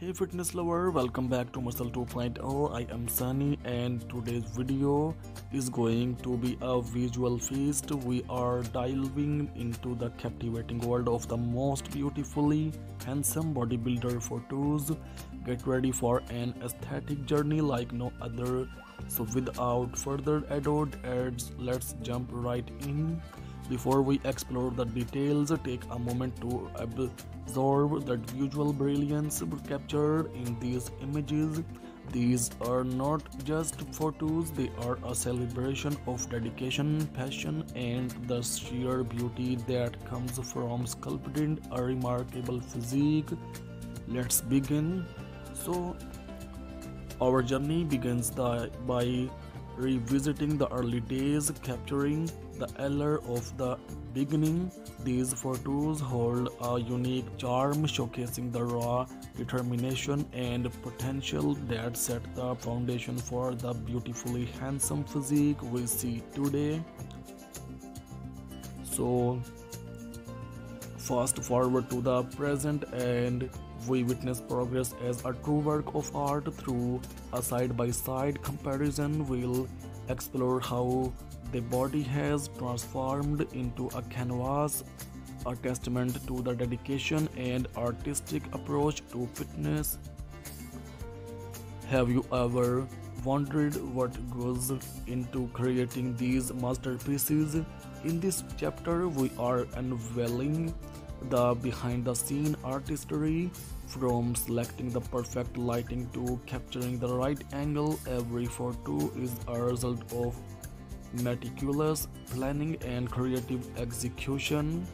Hey fitness lover, welcome back to muscle 2.0. I am Sunny and today's video is going to be a visual feast. We are diving into the captivating world of the most beautifully handsome bodybuilder photos. Get ready for an aesthetic journey like no other. So without further ado, let's jump right in. Before we explore the details, take a moment to absorb that visual brilliance captured in these images. These are not just photos, they are a celebration of dedication, passion, and the sheer beauty that comes from sculpting a remarkable physique. Let's begin. So, our journey begins by revisiting the early days, capturing the allure of the beginning. These photos hold a unique charm, showcasing the raw determination and potential that set the foundation for the beautifully handsome physique we see today. So, fast forward to the present and we witness progress as a true work of art. Through a side-by-side comparison, we'll explore how the body has transformed into a canvas, a testament to the dedication and artistic approach to fitness. Have you ever wondered what goes into creating these masterpieces? In this chapter, we are unveiling the behind-the-scene artistry. From selecting the perfect lighting to capturing the right angle, every photo is a result of meticulous planning and creative execution.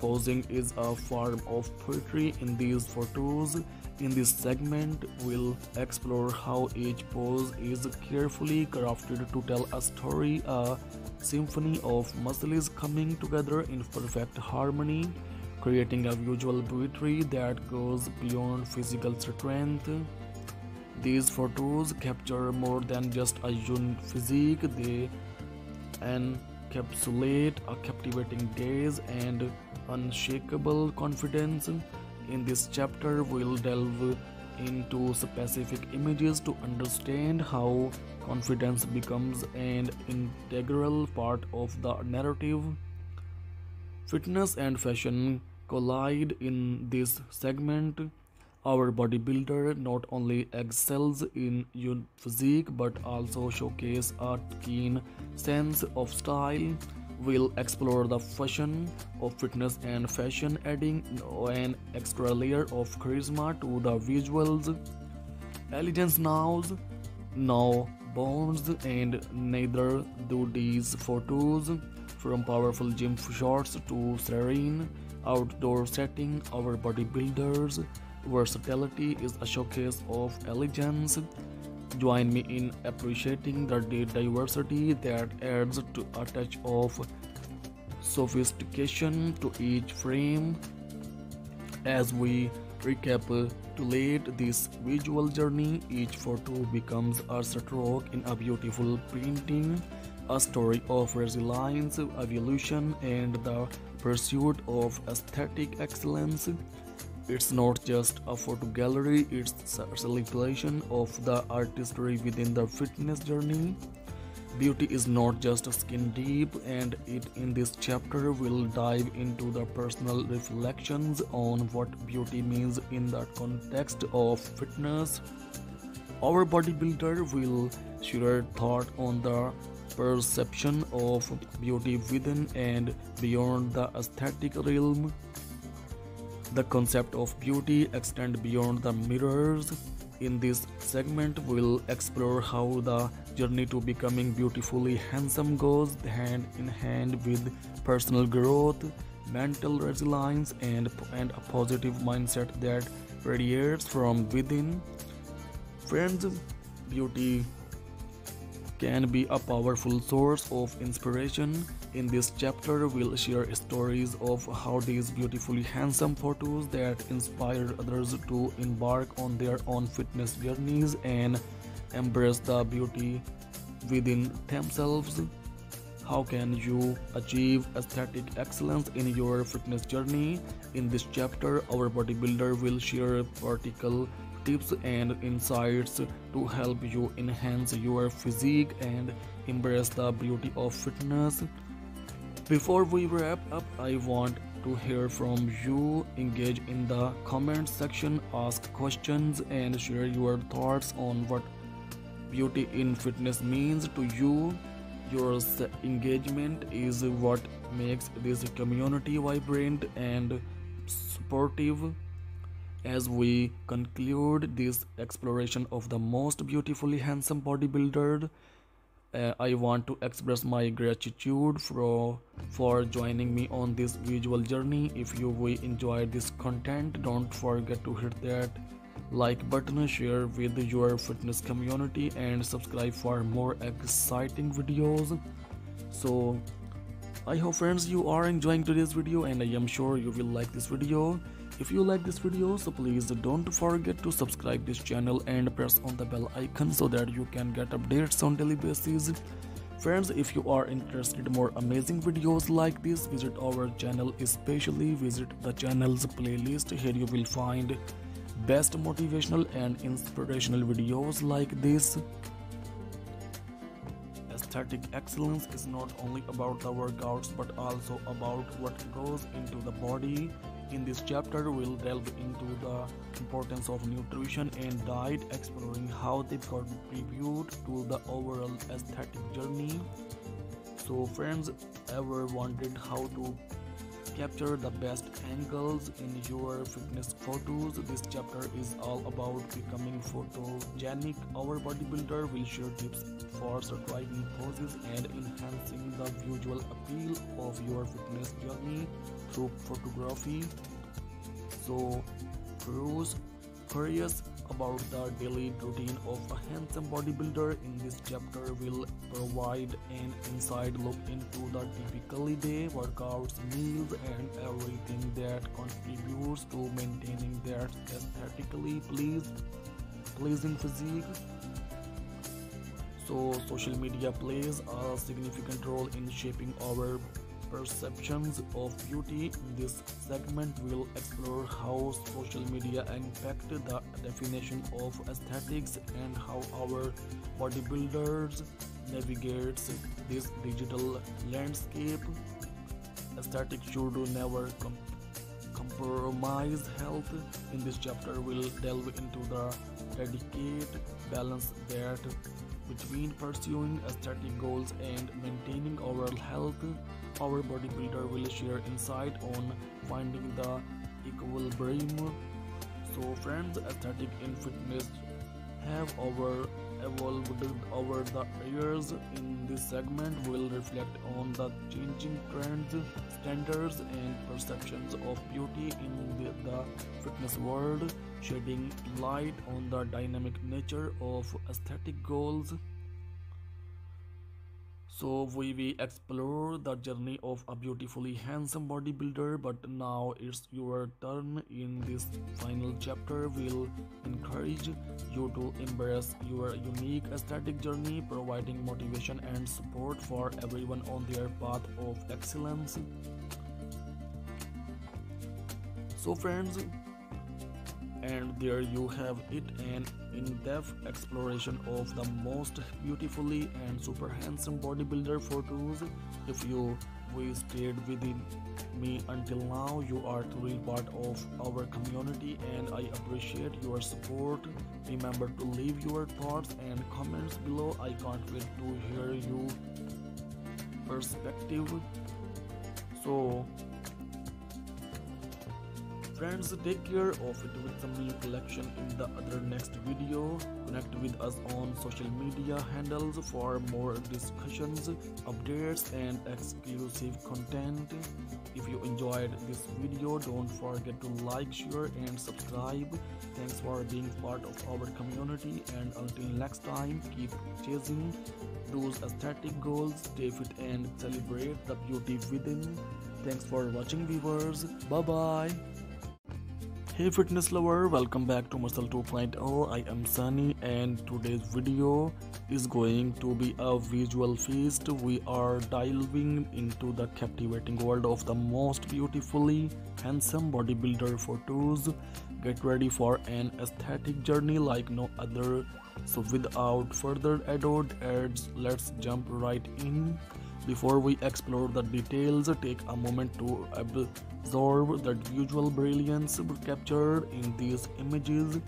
Posing is a form of poetry in these photos. In this segment, we'll explore how each pose is carefully crafted to tell a story, a symphony of muscles coming together in perfect harmony, creating a visual poetry that goes beyond physical strength. These photos capture more than just a unique physique, they encapsulate a captivating gaze and unshakable confidence. In this chapter, we'll delve into specific images to understand how confidence becomes an integral part of the narrative. Fitness and fashion collide in this segment. Our bodybuilder not only excels in physique but also showcases a keen sense of style. We'll explore the fusion of fitness and fashion, adding an extra layer of charisma to the visuals. Elegance knows no bounds, and neither do these photos. From powerful gym shorts to serene outdoor setting, our bodybuilders' versatility is a showcase of elegance. Join me in appreciating the diversity that adds to a touch of sophistication to each frame. As we recapitulate this visual journey, each photo becomes a stroke in a beautiful painting, a story of resilience, evolution, and the pursuit of aesthetic excellence. It's not just a photo gallery, it's a celebration of the artistry within the fitness journey. Beauty is not just skin deep, and in this chapter we'll dive into the personal reflections on what beauty means in the context of fitness. Our bodybuilder will share thought on the perception of beauty within and beyond the aesthetic realm. The concept of beauty extends beyond the mirrors. In this segment, we'll explore how the journey to becoming beautifully handsome goes hand in hand with personal growth, mental resilience, and a positive mindset that radiates from within. Friends, beauty can be a powerful source of inspiration. In this chapter, we'll share stories of how these beautifully handsome photos that inspire others to embark on their own fitness journeys and embrace the beauty within themselves. How can you achieve aesthetic excellence in your fitness journey? In this chapter, our bodybuilder will share practical tips and insights to help you enhance your physique and embrace the beauty of fitness. Before we wrap up, I want to hear from you. Engage in the comment section, ask questions, and share your thoughts on what beauty in fitness means to you. Your engagement is what makes this community vibrant and supportive. As we conclude this exploration of the most beautifully handsome bodybuilder, I want to express my gratitude for joining me on this visual journey. If you enjoyed this content, don't forget to hit that like button, share with your fitness community, and subscribe for more exciting videos. So I hope, friends, you are enjoying today's video, and I am sure you will like this video. If you like this video, so please don't forget to subscribe this channel and press on the bell icon so that you can get updates on daily basis. Friends, if you are interested in more amazing videos like this, visit our channel, especially visit the channel's playlist. Here you will find best motivational and inspirational videos like this. Aesthetic excellence is not only about the workouts but also about what goes into the body. In this chapter, we'll delve into the importance of nutrition and diet, exploring how they contribute to the overall aesthetic journey. So friends, ever wondered how to capture the best angles in your fitness photos? This chapter is all about becoming photogenic. Our bodybuilder will share tips for surviving poses and enhancing the visual appeal of your fitness journey through photography. So, curious about the daily routine of a handsome bodybuilder? In this chapter, we'll provide an inside look into the typical day, workouts, meals, and everything that contributes to maintaining that aesthetically pleasing physique. So, social media plays a significant role in shaping our perceptions of beauty. In this segment, we'll explore how social media impacts the definition of aesthetics and how our bodybuilders navigates this digital landscape. Aesthetics should never compromise health. In this chapter, we'll delve into the delicate balance that between pursuing aesthetic goals and maintaining overall health. Our bodybuilder will share insight on finding the equilibrium. So friends, aesthetic in fitness have evolved over the years. In this segment, we'll reflect on the changing trends, standards, and perceptions of beauty in the fitness world, shedding light on the dynamic nature of aesthetic goals. So we explore the journey of a beautifully handsome bodybuilder, but now it's your turn. In this final chapter, we'll encourage you to embrace your unique aesthetic journey, providing motivation and support for everyone on their path of excellence. So friends, and there you have it, an in-depth exploration of the most beautifully and super handsome bodybuilder photos. If you stayed with me until now, you are truly part of our community, and I appreciate your support. Remember to leave your thoughts and comments below. I can't wait to hear your perspective. So friends, take care of it with some new collection in the other next video. Connect with us on social media handles for more discussions, updates, and exclusive content. If you enjoyed this video, don't forget to like, share, and subscribe. Thanks for being part of our community, and until next time, keep chasing those aesthetic goals, stay fit, and celebrate the beauty within. Thanks for watching, viewers. Bye-bye. Hey fitness lover, welcome back to muscle 2.0. I am Sunny and today's video is going to be a visual feast. We are diving into the captivating world of the most beautifully handsome bodybuilder photos. Get ready for an aesthetic journey like no other. So without further ado, let's jump right in. Before we explore the details, take a moment to absorb the visual brilliance captured in these images.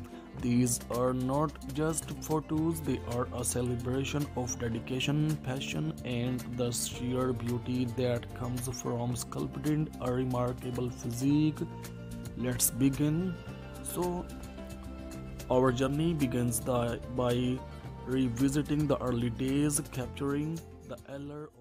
These are not just photos, they are a celebration of dedication, passion, and the sheer beauty that comes from sculpting a remarkable physique. Let's begin. So, our journey begins by revisiting the early days, capturing the allure